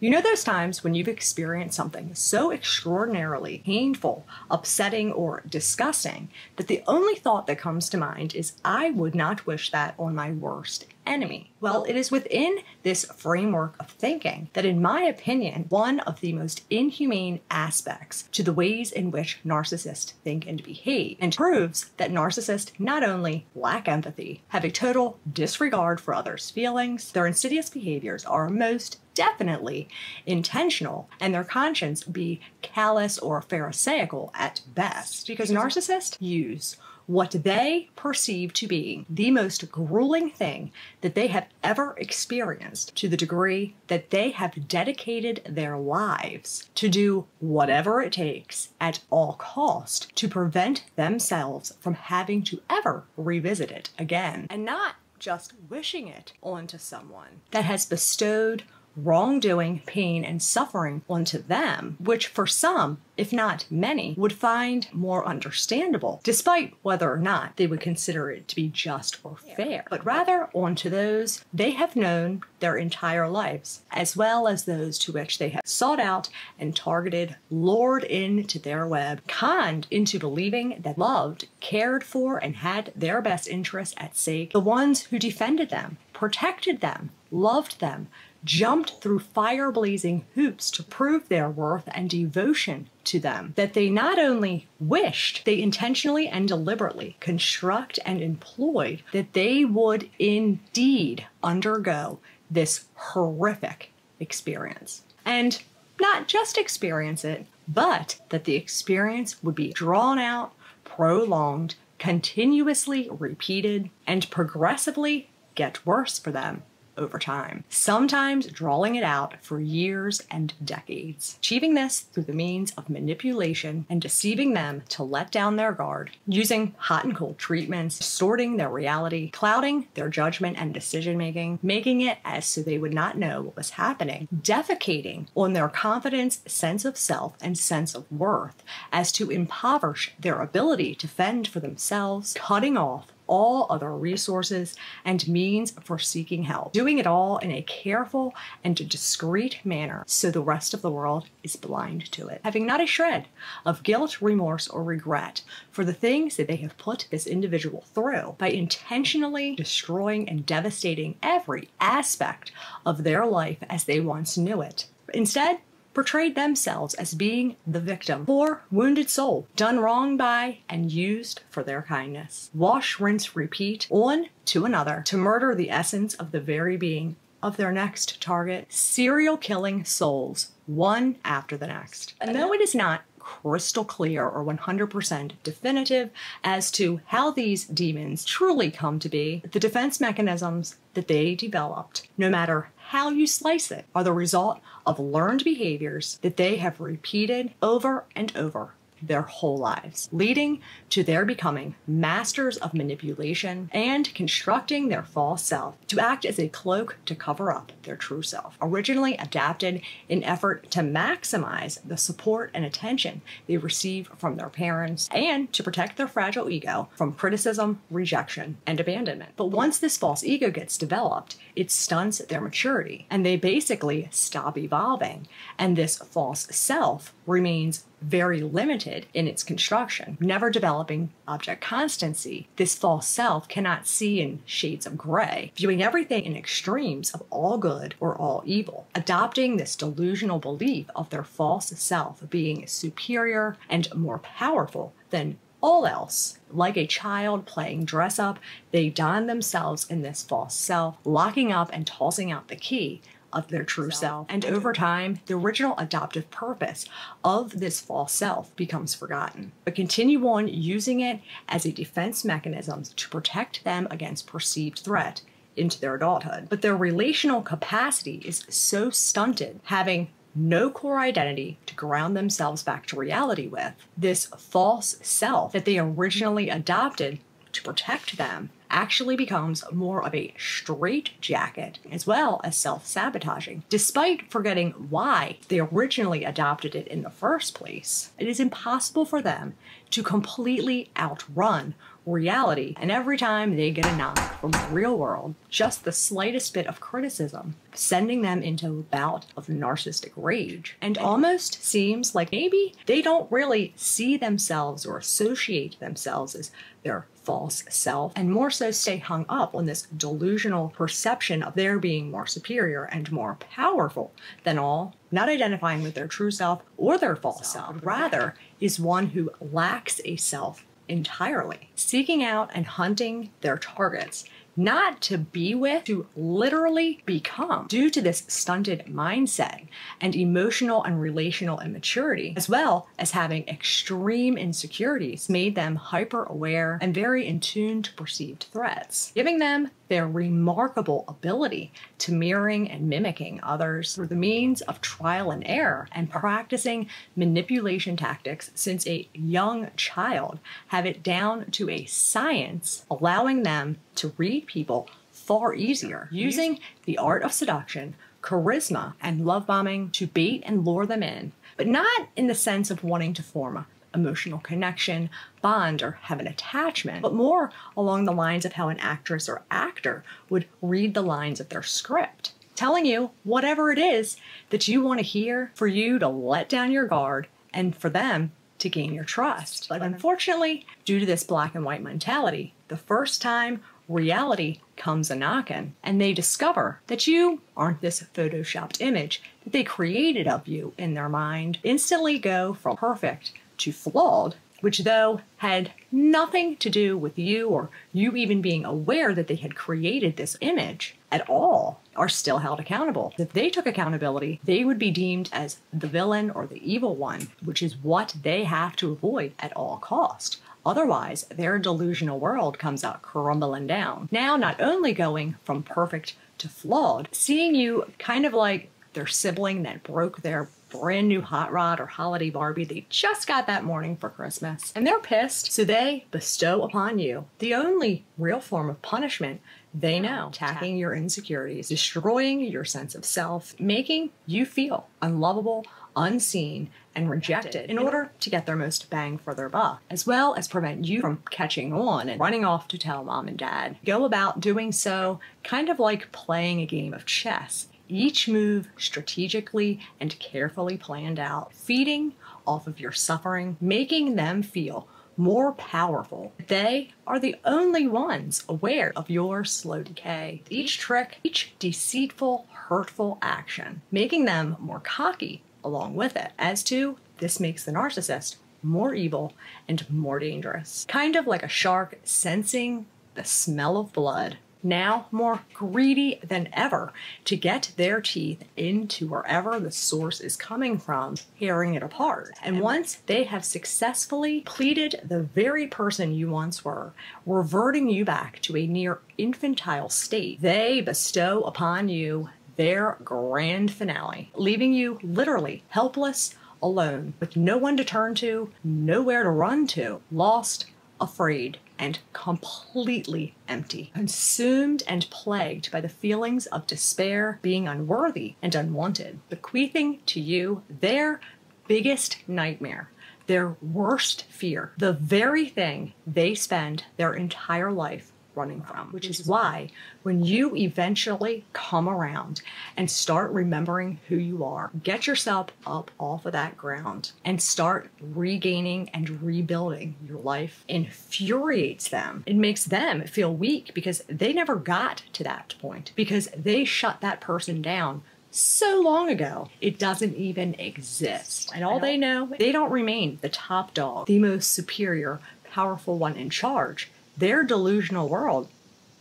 You know those times when you've experienced something so extraordinarily painful, upsetting, or disgusting that the only thought that comes to mind is, I would not wish that on my worst enemy. Well, it is within this framework of thinking that, in my opinion, one of the most inhumane aspects to the ways in which narcissists think and behave, and proves that narcissists not only lack empathy, have a total disregard for others' feelings, their insidious behaviors are most definitely intentional, and their conscience be callous or pharisaical at best, because narcissists use what they perceive to be the most grueling thing that they have ever experienced to the degree that they have dedicated their lives to do whatever it takes at all cost to prevent themselves from having to ever revisit it again, and not just wishing it onto someone that has bestowed wrongdoing, pain, and suffering onto them, which for some, if not many, would find more understandable, despite whether or not they would consider it to be just or fair, but rather onto those they have known their entire lives, as well as those to which they have sought out and targeted, lured into their web, conned into believing that loved, cared for, and had their best interests at stake, the ones who defended them, protected them, loved them, jumped through fire-blazing hoops to prove their worth and devotion to them, that they not only wished, they intentionally and deliberately construct and employed that they would indeed undergo this horrific experience. And not just experience it, but that the experience would be drawn out, prolonged, continuously repeated, and progressively get worse for them over time, sometimes drawing it out for years and decades, achieving this through the means of manipulation and deceiving them to let down their guard, using hot and cold treatments, distorting their reality, clouding their judgment and decision-making, making it as so they would not know what was happening, defecating on their confidence, sense of self, and sense of worth, as to impoverish their ability to fend for themselves, cutting off all other resources and means for seeking help, doing it all in a careful and discreet manner so the rest of the world is blind to it, having not a shred of guilt, remorse, or regret for the things that they have put this individual through by intentionally destroying and devastating every aspect of their life as they once knew it. Instead, portrayed themselves as being the victim, poor, wounded soul, done wrong by and used for their kindness. Wash, rinse, repeat, on to another, to murder the essence of the very being of their next target, serial killing souls, one after the next. And though it is not crystal clear or 100% definitive as to how these demons truly come to be, the defense mechanisms that they developed, no matter how you slice it, are the result of learned behaviors that they have repeated over and over their whole lives, leading to their becoming masters of manipulation and constructing their false self to act as a cloak to cover up their true self, originally adapted in effort to maximize the support and attention they receive from their parents and to protect their fragile ego from criticism, rejection, and abandonment. But once this false ego gets developed, it stunts their maturity and they basically stop evolving, and this false self remains very limited in its construction, never developing object constancy. This false self cannot see in shades of gray, viewing everything in extremes of all good or all evil, adopting this delusional belief of their false self being superior and more powerful than all else. Like a child playing dress up, they don themselves in this false self, locking up and tossing out the key of their true self. And over time, the original adoptive purpose of this false self becomes forgotten, but continue on using it as a defense mechanism to protect them against perceived threat into their adulthood. But their relational capacity is so stunted, having no core identity to ground themselves back to reality with, this false self that they originally adopted to protect them actually becomes more of a straitjacket, as well as self-sabotaging. Despite forgetting why they originally adopted it in the first place, it is impossible for them to completely outrun reality. And every time they get a knock from the real world, just the slightest bit of criticism, sending them into a bout of narcissistic rage. And almost seems like maybe they don't really see themselves or associate themselves as their false self, and more so stay hung up on this delusional perception of their being more superior and more powerful than all, not identifying with their true self or their false self, rather is one who lacks a self entirely, seeking out and hunting their targets, not to be with, to literally become, due to this stunted mindset and emotional and relational immaturity, as well as having extreme insecurities, made them hyper aware and very in tune to perceived threats, giving them their remarkable ability to mirroring and mimicking others through the means of trial and error, and practicing manipulation tactics since a young child, have it down to a science, allowing them to read people far easier, using the art of seduction, charisma, and love bombing to bait and lure them in, but not in the sense of wanting to form a emotional connection, bond, or have an attachment, but more along the lines of how an actress or actor would read the lines of their script, telling you whatever it is that you want to hear for you to let down your guard and for them to gain your trust. But unfortunately, due to this black and white mentality, the first time reality comes a-knockin', and they discover that you aren't this photoshopped image that they created of you in their mind, instantly go from perfect to flawed, which though had nothing to do with you or you even being aware that they had created this image at all, are still held accountable. If they took accountability, they would be deemed as the villain or the evil one, which is what they have to avoid at all cost. Otherwise, their delusional world comes out crumbling down. Now, not only going from perfect to flawed, seeing you kind of like their sibling that broke their brand new hot rod or holiday Barbie they just got that morning for Christmas. And they're pissed, so they bestow upon you the only real form of punishment they know, attacking your insecurities, destroying your sense of self, making you feel unlovable, unseen, and rejected in order to get their most bang for their buck, as well as prevent you from catching on and running off to tell mom and dad. Go about doing so kind of like playing a game of chess, each move strategically and carefully planned out, feeding off of your suffering, making them feel more powerful. They are the only ones aware of your slow decay, each trick, each deceitful, hurtful action, making them more cocky along with it. As to this makes the narcissist more evil and more dangerous, kind of like a shark sensing the smell of blood, now more greedy than ever to get their teeth into wherever the source is coming from, tearing it apart. And once they have successfully pleated the very person you once were, reverting you back to a near infantile state, they bestow upon you their grand finale, leaving you literally helpless, alone, with no one to turn to, nowhere to run to, lost, afraid, and completely empty, consumed and plagued by the feelings of despair, being unworthy and unwanted, bequeathing to you their biggest nightmare, their worst fear, the very thing they spend their entire life running from, which is why when you eventually come around and start remembering who you are, get yourself up off of that ground and start regaining and rebuilding your life, infuriates them. It makes them feel weak because they never got to that point, because they shut that person down so long ago, it doesn't even exist. And all they know, they don't remain the top dog, the most superior, powerful one in charge. Their delusional world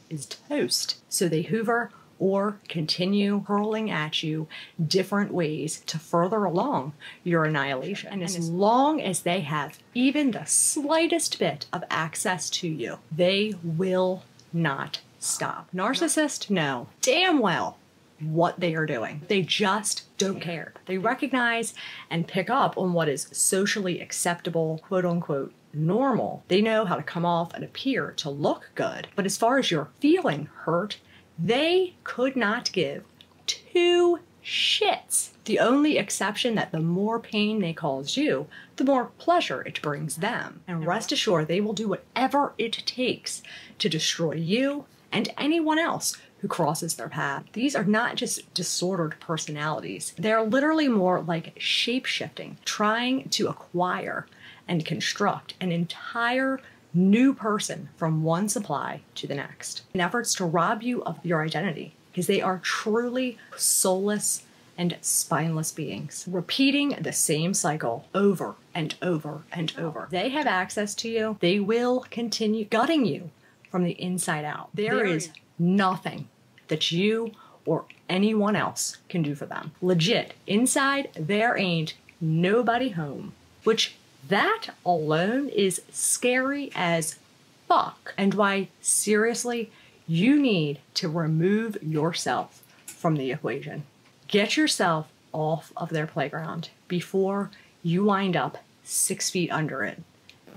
is toast. So they hoover or continue hurling at you different ways to further along your annihilation. And as long as they have even the slightest bit of access to you, they will not stop. Narcissists know damn well what they are doing. They just don't care. They recognize and pick up on what is socially acceptable, quote unquote, normal. They know how to come off and appear to look good. But as far as you're feeling hurt, they could not give two shits. The only exception that the more pain they cause you, the more pleasure it brings them. And rest assured, they will do whatever it takes to destroy you and anyone else who crosses their path. These are not just disordered personalities. They're literally more like shape-shifting, trying to acquire and construct an entire new person from one supply to the next, in efforts to rob you of your identity, because they are truly soulless and spineless beings, repeating the same cycle over and over and over. They have access to you. They will continue gutting you from the inside out. There is nothing that you or anyone else can do for them. Legit, inside there ain't nobody home, which that alone is scary as fuck, and why, seriously, you need to remove yourself from the equation. Get yourself off of their playground before you wind up 6 feet under it.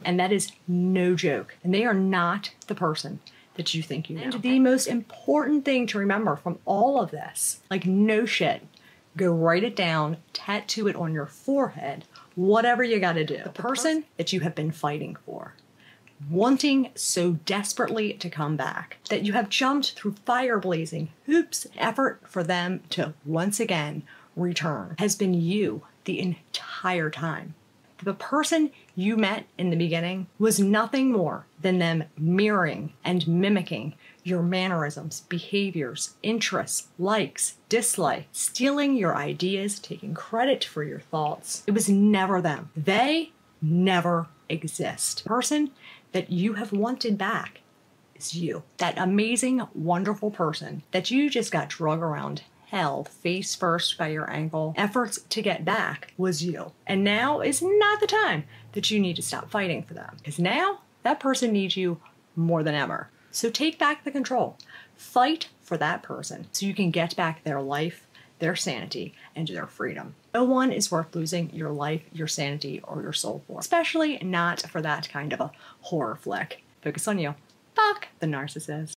And that is no joke. And they are not the person that you think you know. And the most important thing to remember from all of this, like no shit, go write it down, tattoo it on your forehead, whatever you gotta do. The person that you have been fighting for, wanting so desperately to come back, that you have jumped through fire blazing hoops, effort for them to once again return, has been you the entire time. The person you met in the beginning was nothing more than them mirroring and mimicking your mannerisms, behaviors, interests, likes, dislikes, stealing your ideas, taking credit for your thoughts. It was never them. They never exist. The person that you have wanted back is you. That amazing, wonderful person that you just got drug around hell face first by your ankle. Efforts to get back was you. And now is not the time that you need to stop fighting for them, because now that person needs you more than ever. So take back the control. Fight for that person so you can get back their life, their sanity, and their freedom. No one is worth losing your life, your sanity, or your soul for, especially not for that kind of a horror flick. Focus on you. Fuck the narcissist.